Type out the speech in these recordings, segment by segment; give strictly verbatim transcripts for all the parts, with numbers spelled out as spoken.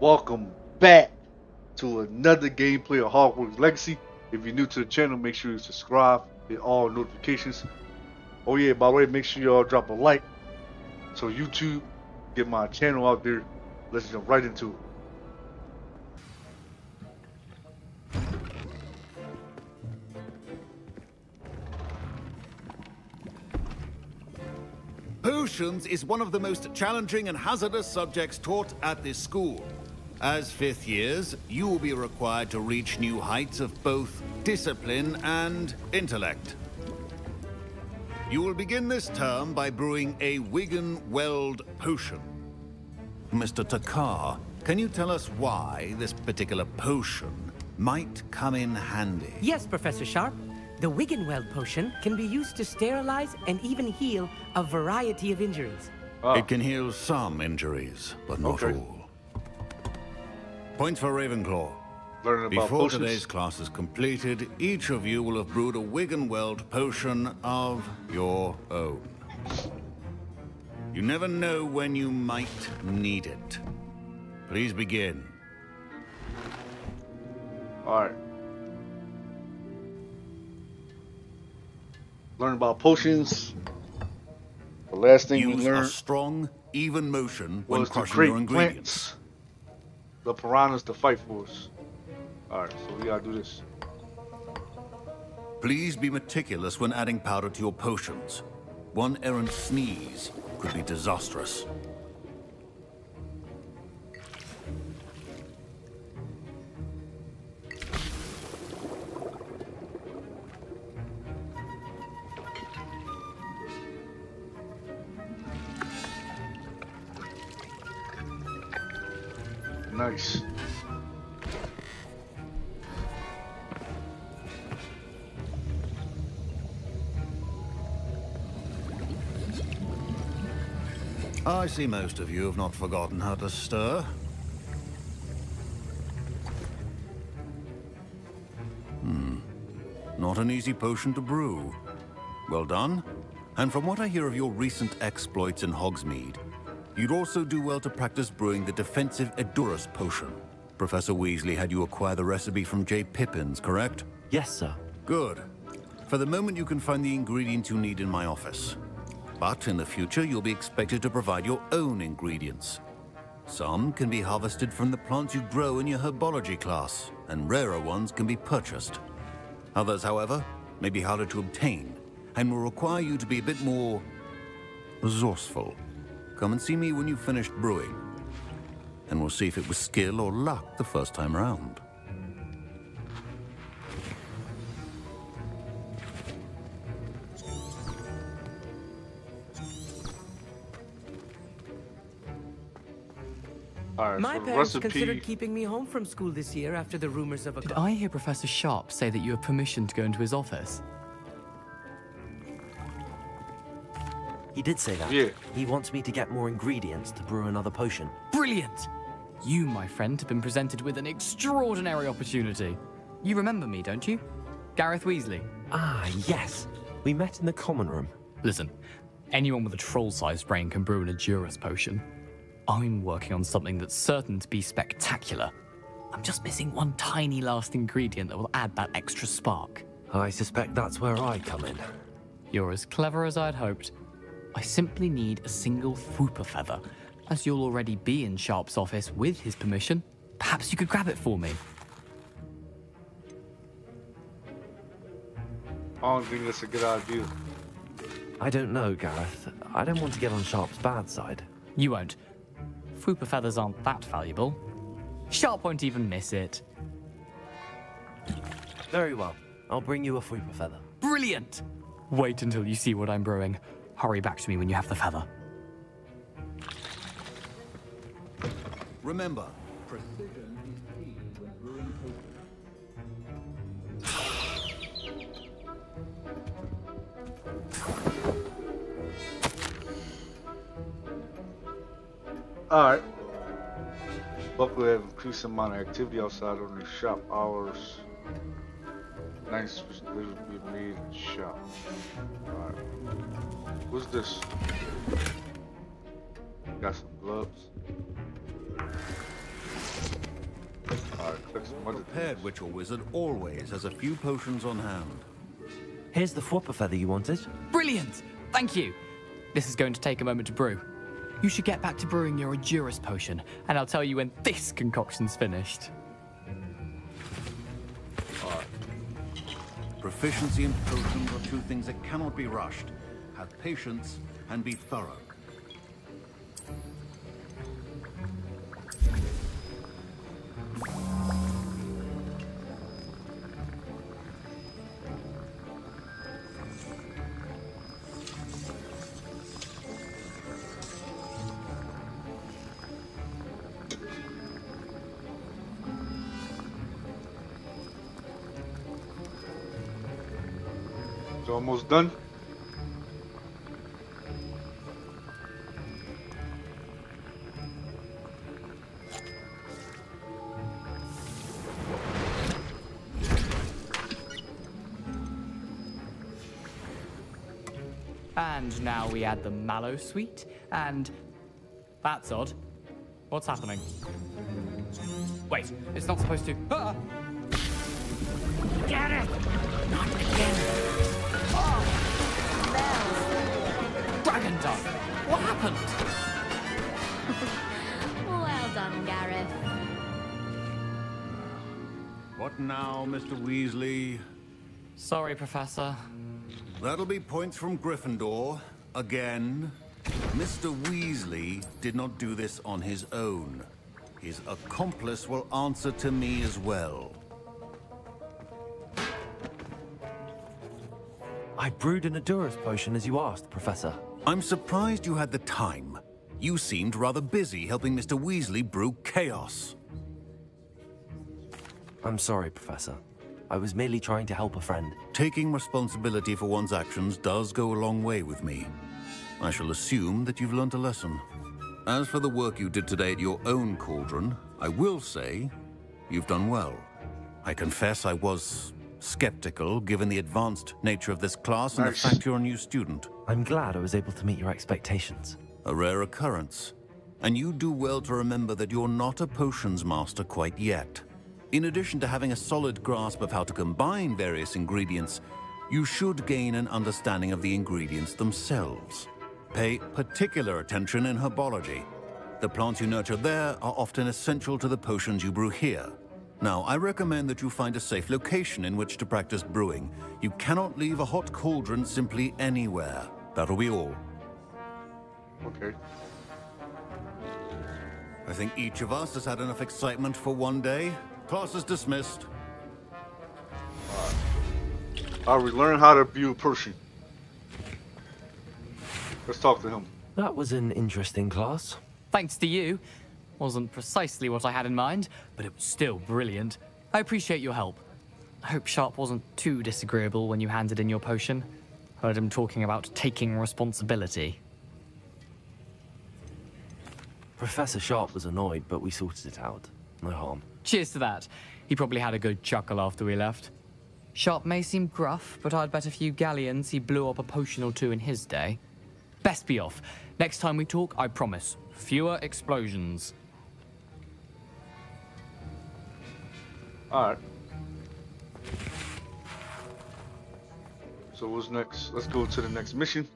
Welcome back to another gameplay of Hogwarts Legacy. If you're new to the channel, make sure you subscribe, hit all notifications. Oh yeah, by the way, make sure y'all drop a like so YouTube get my channel out there. Let's jump right into it. Potions is one of the most challenging and hazardous subjects taught at this school. As fifth years, you will be required to reach new heights of both discipline and intellect. You will begin this term by brewing a Wiggenweld potion. Mister Takar, can you tell us why this particular potion might come in handy? Yes, Professor Sharp. The Wiggenweld potion can be used to sterilize and even heal a variety of injuries. Oh. It can heal some injuries, but not okay. all. Points for Ravenclaw. Learning about Before potions. Today's class is completed, each of you will have brewed a Wiggenweld potion of your own. You never know when you might need it. Please begin. All right. Learn about potions. The last thing Use we learned. Use a strong, even motion when crushing your ingredients. Plants. The piranhas to fight for us. Alright, so we gotta do this. Please be meticulous when adding powder to your potions. One errant sneeze could be disastrous. Nice. I see most of you have not forgotten how to stir. Hmm. Not an easy potion to brew. Well done. And from what I hear of your recent exploits in Hogsmeade, you'd also do well to practice brewing the defensive Edurus potion. Professor Weasley had you acquire the recipe from J. Pippin's, correct? Yes, sir. Good. For the moment, you can find the ingredients you need in my office. But in the future, you'll be expected to provide your own ingredients. Some can be harvested from the plants you grow in your herbology class, and rarer ones can be purchased. Others, however, may be harder to obtain, and will require you to be a bit more resourceful. Come and see me when you've finished brewing, and we'll see if it was skill or luck the first time round. Right, My so parents recipe. considered keeping me home from school this year after the rumors of a... Did I hear Professor Sharp say that you have permission to go into his office? He did say that. Yeah. He wants me to get more ingredients to brew another potion. Brilliant! You, my friend, have been presented with an extraordinary opportunity. You remember me, don't you? Gareth Weasley. Ah, yes. We met in the common room. Listen, anyone with a troll-sized brain can brew an Adjurus potion. I'm working on something that's certain to be spectacular. I'm just missing one tiny last ingredient that will add that extra spark. I suspect that's where I come in. You're as clever as I'd hoped. I simply need a single fwooper feather. As you'll already be in Sharp's office with his permission, perhaps you could grab it for me. I don't think that's a good idea. I don't know, Gareth. I don't want to get on Sharp's bad side. You won't. Fwooper feathers aren't that valuable. Sharp won't even miss it. Very well. I'll bring you a fwooper feather. Brilliant! Wait until you see what I'm brewing. Hurry back to me when you have the feather. Remember, precision is key when brewing potions. Alright. Buckle have increased amount of activity outside on the shop hours. Nice will be made in shop. Alright. What's this? Got some gloves. A prepared witch or wizard always has a few potions on hand. Here's the fwooper feather you wanted. Brilliant! Thank you! This is going to take a moment to brew. You should get back to brewing your Adjurus potion, and I'll tell you when this concoction's finished. Right. Proficiency and potions are two things that cannot be rushed. Have patience and be thorough. Almost done. And now we add the Mallowsweet, and that's odd. What's happening? Wait, it's not supposed to. Ah! Get it! Not again! Dragon dog! What happened? Well done, Gareth. What now, Mister Weasley? Sorry, Professor. That'll be points from Gryffindor. Again. Mister Weasley did not do this on his own. His accomplice will answer to me as well. I brewed an Edurus potion as you asked, Professor. I'm surprised you had the time. You seemed rather busy helping Mister Weasley brew chaos. I'm sorry, Professor. I was merely trying to help a friend. Taking responsibility for one's actions does go a long way with me. I shall assume that you've learnt a lesson. As for the work you did today at your own cauldron, I will say you've done well. I confess I was skeptical, given the advanced nature of this class and nice. The fact you're a new student. I'm glad I was able to meet your expectations. A rare occurrence. And you do well to remember that you're not a potions master quite yet. In addition to having a solid grasp of how to combine various ingredients, you should gain an understanding of the ingredients themselves. Pay particular attention in herbology. The plants you nurture there are often essential to the potions you brew here. Now, I recommend that you find a safe location in which to practice brewing. You cannot leave a hot cauldron simply anywhere. That'll be all. Okay. I think each of us has had enough excitement for one day. Class is dismissed. I will learn how to brew potion. Let's talk to him. That was an interesting class. Thanks to you. Wasn't precisely what I had in mind, but it was still brilliant. I appreciate your help. I hope Sharp wasn't too disagreeable when you handed in your potion. Heard him talking about taking responsibility. Professor Sharp was annoyed, but we sorted it out. No harm. Cheers to that. He probably had a good chuckle after we left. Sharp may seem gruff, but I'd bet a few galleons he blew up a potion or two in his day. Best be off. Next time we talk, I promise, fewer explosions. Alright. So what's next? Let's go to the next mission.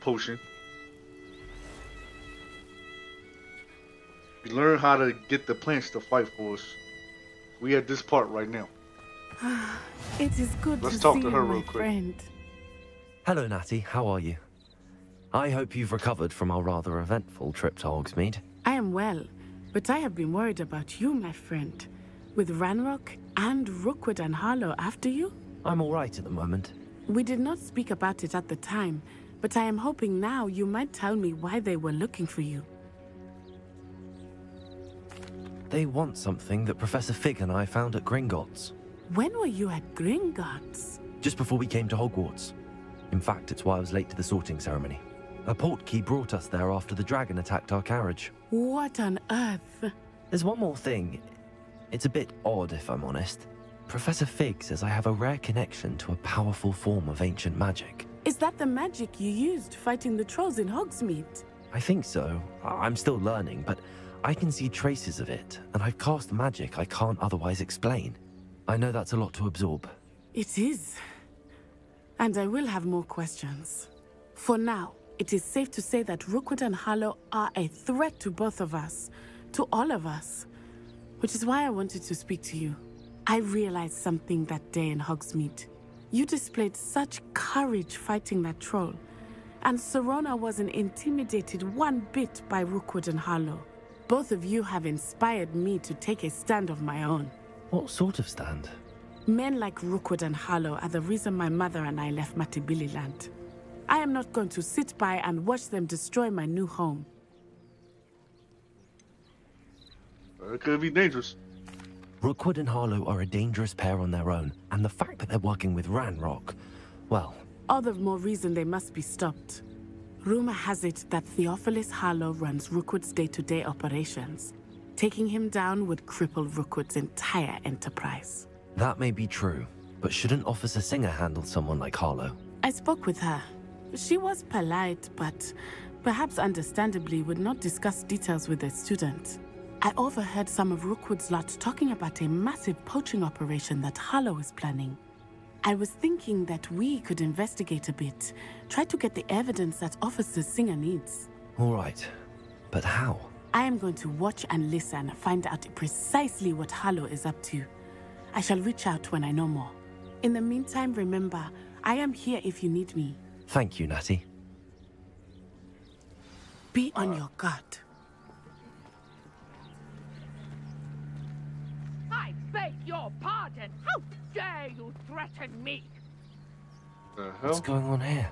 Potion. We learn how to get the plants to fight for us. We at this part right now. It is good. Let's to talk see to her real quick. Friend. Hello, Natty. How are you? I hope you've recovered from our rather eventful trip to Hogsmeade. I am well. But I have been worried about you, my friend. With Ranrok and Rookwood and Harlow after you? I'm all right at the moment. We did not speak about it at the time, but I am hoping now you might tell me why they were looking for you. They want something that Professor Fig and I found at Gringotts. When were you at Gringotts? Just before we came to Hogwarts. In fact, it's why I was late to the sorting ceremony. A portkey brought us there after the dragon attacked our carriage. What on earth? There's one more thing. It's a bit odd, if I'm honest. Professor Fig says I have a rare connection to a powerful form of ancient magic. Is that the magic you used fighting the trolls in Hogsmeade? I think so. I'm still learning, but I can see traces of it, and I've cast magic I can't otherwise explain. I know that's a lot to absorb. It is. And I will have more questions. For now, it is safe to say that Rookwood and Harlow are a threat to both of us, to all of us, which is why I wanted to speak to you. I realized something that day in Hogsmeade. You displayed such courage fighting that troll, and Serona wasn't intimidated one bit by Rookwood and Harlow. Both of you have inspired me to take a stand of my own. What sort of stand? Men like Rookwood and Harlow are the reason my mother and I left Matabeleland. I am not going to sit by and watch them destroy my new home. It could be dangerous. Rookwood and Harlow are a dangerous pair on their own, and the fact that they're working with Ranrok, well... All the more reason they must be stopped. Rumor has it that Theophilus Harlow runs Rookwood's day-to-day operations. Taking him down would cripple Rookwood's entire enterprise. That may be true, but shouldn't Officer Singer handle someone like Harlow? I spoke with her. She was polite, but perhaps understandably would not discuss details with a student. I overheard some of Rookwood's lot talking about a massive poaching operation that Harlow is planning. I was thinking that we could investigate a bit, try to get the evidence that Officer Singer needs. All right, but how? I am going to watch and listen and find out precisely what Harlow is up to. I shall reach out when I know more. In the meantime, remember, I am here if you need me. Thank you, Natty. Be on uh. your guard. Beg your pardon! How dare you threaten me! The hell? What's going on here?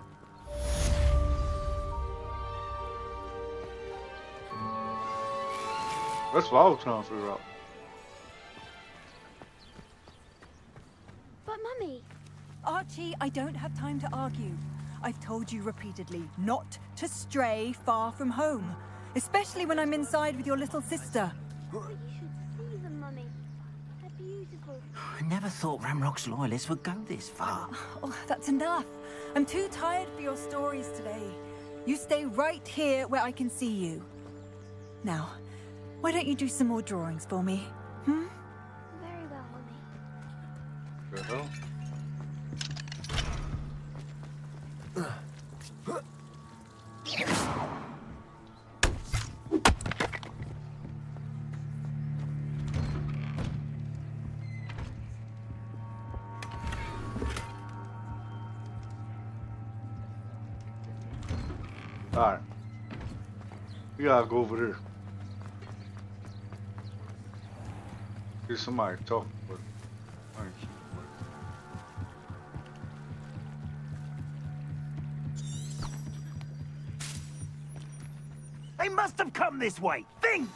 That's what I was trying to figure out. But, Mummy... Archie, I don't have time to argue. I've told you repeatedly not to stray far from home. Especially when I'm inside with your little sister. I never thought Ranrock's loyalists would go this far. Oh, that's enough. I'm too tired for your stories today. You stay right here where I can see you. Now, why don't you do some more drawings for me? Hmm? Very well, Mummy. Very well. Alright. We gotta go over there. Here's somebody talking with him. They must have come this way. Think!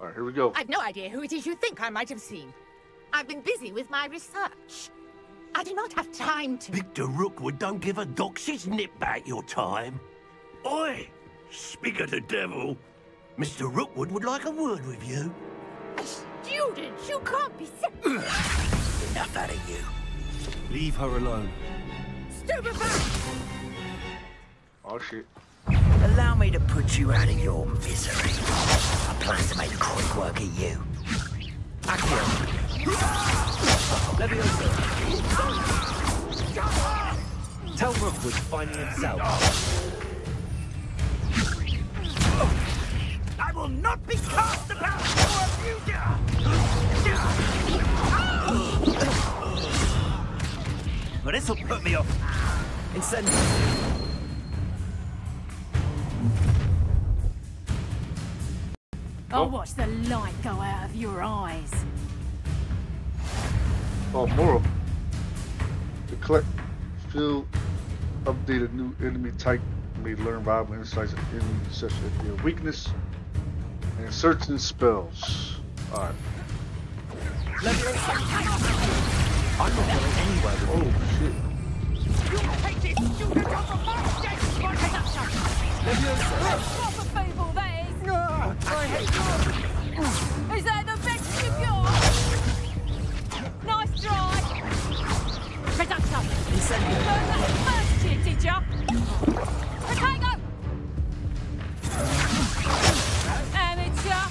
Alright, here we go. I've no idea who it is you think I might have seen. I've been busy with my research. I do not have time to... Victor Rookwood don't give a doxy's nip back your time. Oi! Speak of the devil! Mister Rookwood would like a word with you. A student! You can't be sick! Enough out of you. Leave her alone. Stupefied! Oh, shit. Allow me to put you out of your misery. I plan to make quick work of you. Accio. Let me open. Tell Rookwood to find me himself. I will not be cast about for abuser! But this'll put me off. Incendiary. Oh. I'll watch the light go out of your eyes. Oh, more of them. To collect, fill, updated new enemy type. May learn viable insights of enemy such as their weakness and certain spells. All right. I'm not going anywhere. Oh shit! You take this, you can come from my dead. You're not sharp. What a fable that is! I hate you. Is that the best you've got? Nice try. Red up, son. You said you learned that first year, did ya? Potato. Amateur.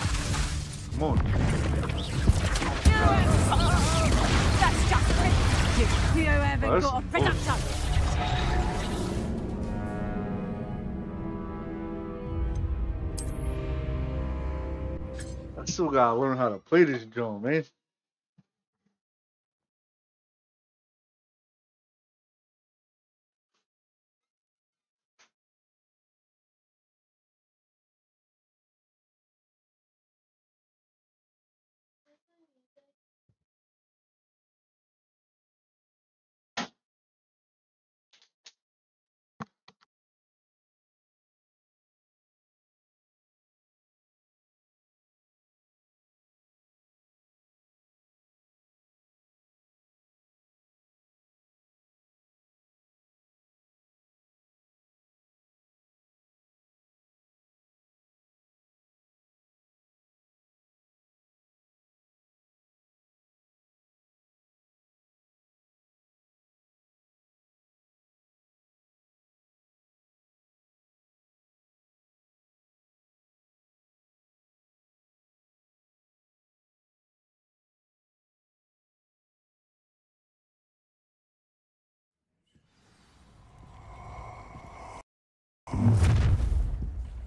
Come on. That's just it. You, you haven't oh, got a production. Oh. I still gotta learn how to play this drone, man.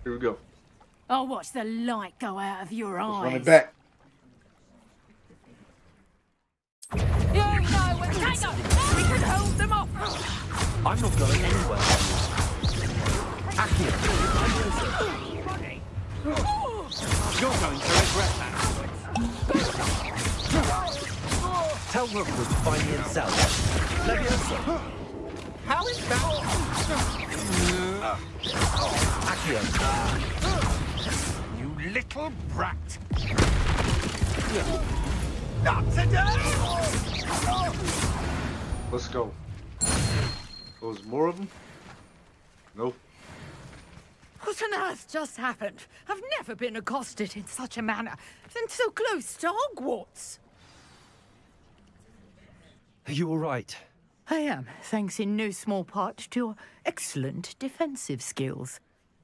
Here we go. I'll watch the light go out of your eyes. Run it back. You know where to take off. We can hold them off. I'm not going anywhere. Accio. You're going to regret that. Tell Rookwood to find me himself. Let me How is that? Uh, oh, Accio. Uh, you little brat. Not today! Let's go. There's more of them? Nope. What on earth just happened? I've never been accosted in such a manner, and so close to Hogwarts. Are you all right? I am, thanks in no small part to your excellent defensive skills.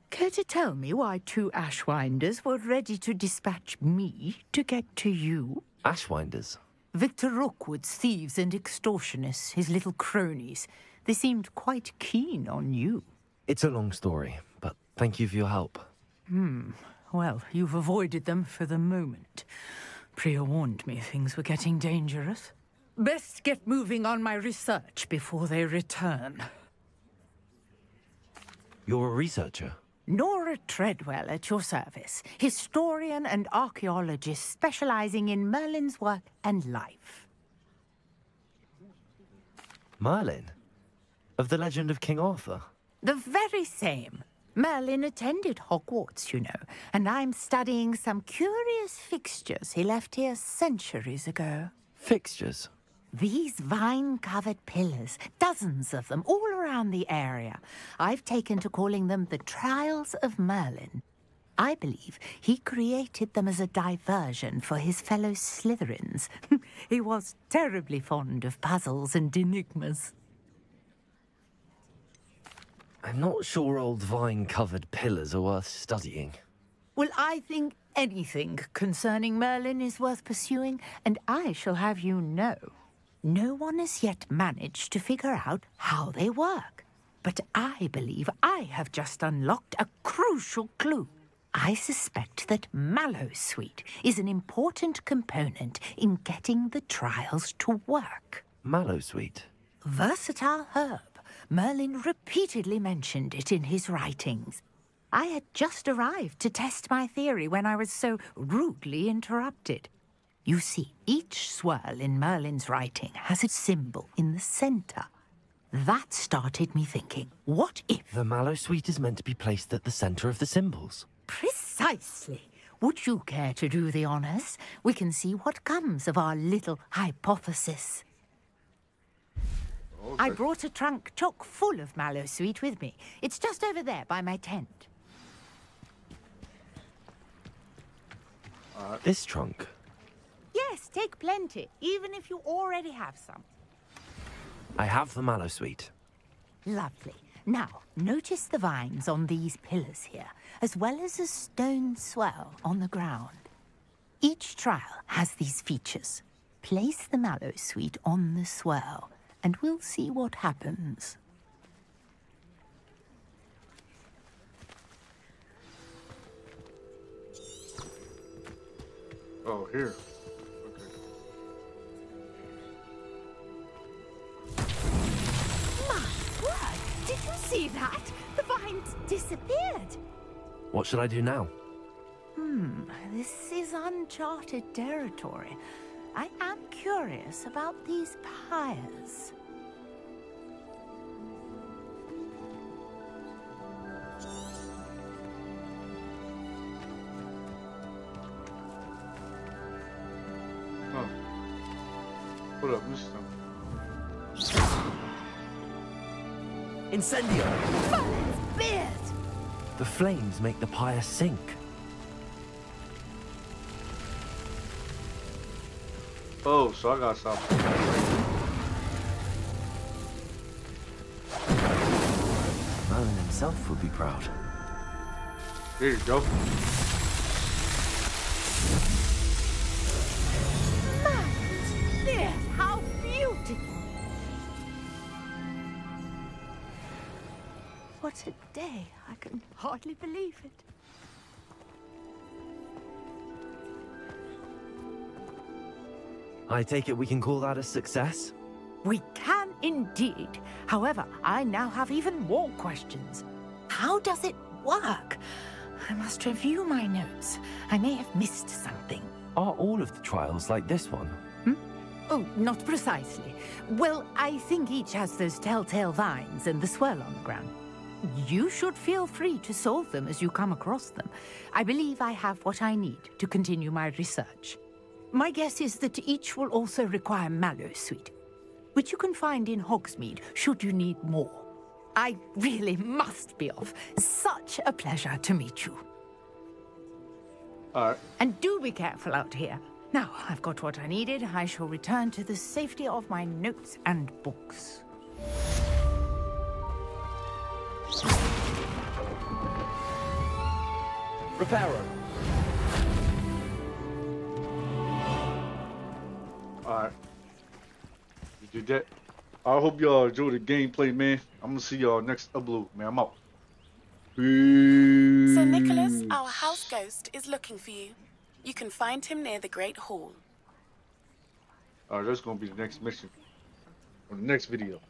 Care to tell me why two Ashwinders were ready to dispatch me to get to you? Ashwinders? Victor Rookwood's thieves and extortionists, his little cronies. They seemed quite keen on you. It's a long story, but thank you for your help. Hmm. Well, you've avoided them for the moment. Priya warned me things were getting dangerous. Best get moving on my research before they return. You're a researcher? Nora Treadwell at your service. Historian and archaeologist specializing in Merlin's work and life. Merlin? Of the legend of King Arthur? The very same. Merlin attended Hogwarts, you know, and I'm studying some curious fixtures he left here centuries ago. Fixtures? These vine-covered pillars, dozens of them, all around the area. I've taken to calling them the Trials of Merlin. I believe he created them as a diversion for his fellow Slytherins. He was terribly fond of puzzles and enigmas. I'm not sure old vine-covered pillars are worth studying. Well, I think anything concerning Merlin is worth pursuing, and I shall have you know. No one has yet managed to figure out how they work. But I believe I have just unlocked a crucial clue. I suspect that Mallowsweet is an important component in getting the trials to work. Mallowsweet? Versatile herb. Merlin repeatedly mentioned it in his writings. I had just arrived to test my theory when I was so rudely interrupted. You see, each swirl in Merlin's writing has its symbol in the centre. That started me thinking, what if... The Mallowsweet is meant to be placed at the centre of the symbols. Precisely. Would you care to do the honours? We can see what comes of our little hypothesis. Okay. I brought a trunk chock full of Mallowsweet with me. It's just over there by my tent. Uh, this trunk? Yes, take plenty, even if you already have some. I have the Mallowsweet. Lovely. Now, notice the vines on these pillars here, as well as a stone swirl on the ground. Each trial has these features. Place the Mallowsweet on the swirl, and we'll see what happens. Oh, here. Did you see that? The vines disappeared. What should I do now? Hmm, this is uncharted territory. I am curious about these pyres. Oh. What up, mister? Incendio! Merlin's beard! The flames make the pyre sink. Oh, so I gotta stop. Merlin himself would be proud. There you go. Merlin's beard! How beautiful! What a day! I can hardly believe it. I take it we can call that a success? We can indeed. However, I now have even more questions. How does it work? I must review my notes. I may have missed something. Are all of the trials like this one? Hmm? Oh, not precisely. Well, I think each has those telltale vines and the swirl on the ground. You should feel free to solve them as you come across them. I believe I have what I need to continue my research. My guess is that each will also require Mallowsweet, which you can find in Hogsmeade should you need more. I really must be off. Such a pleasure to meet you. All right. And do be careful out here. Now I've got what I needed. I shall return to the safety of my notes and books. Reparo. Alright. You did that. I hope y'all enjoy the gameplay, man. I'm gonna see y'all next upload, man. I'm out. Peace. Sir Nicholas, our house ghost, is looking for you. You can find him near the Great Hall. Alright, that's gonna be the next mission. Or the next video.